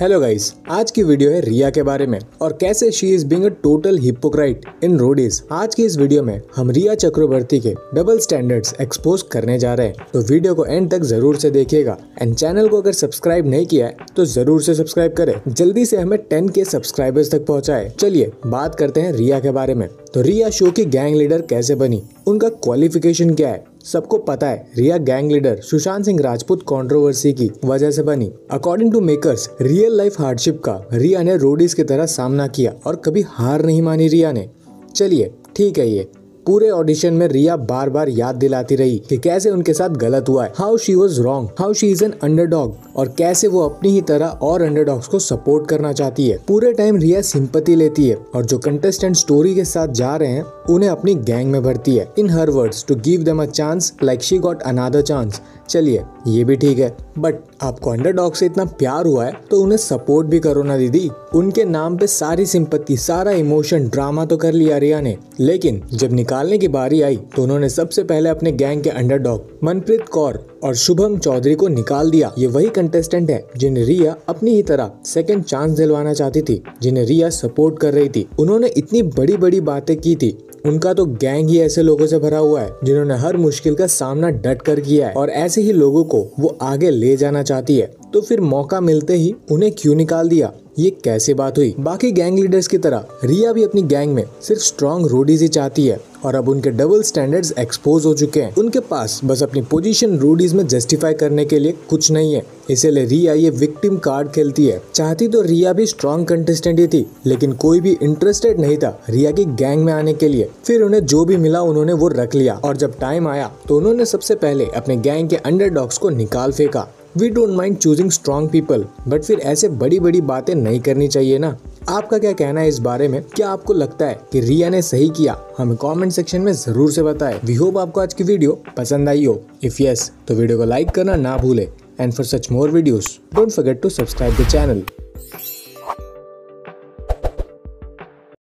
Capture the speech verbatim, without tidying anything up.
Hello guys, आज की video है रिया के बारे में और कैसे she is being a total hypocrite in Roadies. आज की इस वीडियो में हम रिया चक्रवर्ती के डबल स्टैंडर्ड्स एक्सपोज करने जा रहे हैं, तो वीडियो को एंड तक जरूर से देखिएगा। एंड चैनल को अगर सब्सक्राइब नहीं किया है तो जरूर से सब्सक्राइब करें, जल्दी से हमें टेन के सब्सक्राइबर्स तक पहुँचाए। चलिए बात करते हैं रिया के बारे में। तो रिया शो की गैंग लीडर कैसे बनी, उनका क्वालिफिकेशन क्या है, सबको पता है Riya gang leader Sushant Singh Rajput controversy की वजह से बनी। According to makers, real life hardship का रिया ने रोडीज की तरह सामना किया और कभी हार नहीं मानी रिया ने। चलिए ठीक है, ये पूरे ऑडिशन में रिया बार बार याद दिलाती रही कि कैसे उनके साथ गलत हुआ है, how she was wrong, how she is an underdog और कैसे वो अपनी ही तरह और अंडरडॉग्स को सपोर्ट करना चाहती है। पूरे टाइम रिया सिंपैथी लेती है और जो कंटेस्टेंट स्टोरी के साथ जा रहे हैं उन्हें अपनी गैंग में भरती है। In her words, to give them a chance like she got another chance. चलिए ये भी ठीक है, बट आपको अंडरडॉग से इतना प्यार हुआ है तो उन्हें सपोर्ट भी करो ना दीदी। उनके नाम पे सारी सिंपैथी, सारा इमोशन, ड्रामा तो कर लिया रिया ने, लेकिन जब निकालने की बारी आई तो उन्होंने सबसे पहले अपने गैंग के अंडरडॉग मनप्रीत कौर और शुभम चौधरी को निकाल दिया। ये वही कंटेस्टेंट है जिन्हें रिया अपनी ही तरह सेकेंड चांस दिलवाना चाहती थी, जिन्हें रिया सपोर्ट कर रही थी। उन्होंने इतनी बड़ी बड़ी बातें की थी, उनका तो गैंग ही ऐसे लोगों से भरा हुआ है जिन्होंने हर मुश्किल का सामना डट कर किया है और ऐसे ही लोगों को वो आगे ले जाना चाहती है, तो फिर मौका मिलते ही उन्हें क्यों निकाल दिया, ये कैसे बात हुई। बाकी गैंग लीडर्स की तरह रिया भी अपनी गैंग में सिर्फ स्ट्रॉन्ग रोडीज ही चाहती है और अब उनके डबल स्टैंडर्ड्स एक्सपोज हो चुके हैं। उनके पास बस अपनी पोजीशन रोडीज में जस्टिफाई करने के लिए कुछ नहीं है, इसीलिए रिया ये विक्टिम कार्ड खेलती है। चाहती तो रिया भी स्ट्रॉन्ग कंटेस्टेंट ही थी, लेकिन कोई भी इंटरेस्टेड नहीं था रिया की गैंग में आने के लिए। फिर उन्हें जो भी मिला उन्होंने वो रख लिया और जब टाइम आया तो उन्होंने सबसे पहले अपने गैंग के अंडरडॉग्स को निकाल फेंका। We don't mind choosing strong people, but फिर ऐसे बड़ी बड़ी बातें नहीं करनी चाहिए ना। आपका क्या कहना है इस बारे में? क्या आपको लगता है कि रिया ने सही किया? हमें कमेंट सेक्शन में जरूर से बताएं। वी होप आपको आज की वीडियो पसंद आई हो। इफ यस तो वीडियो को लाइक करना ना भूले and for such more videos don't forget to subscribe the channel.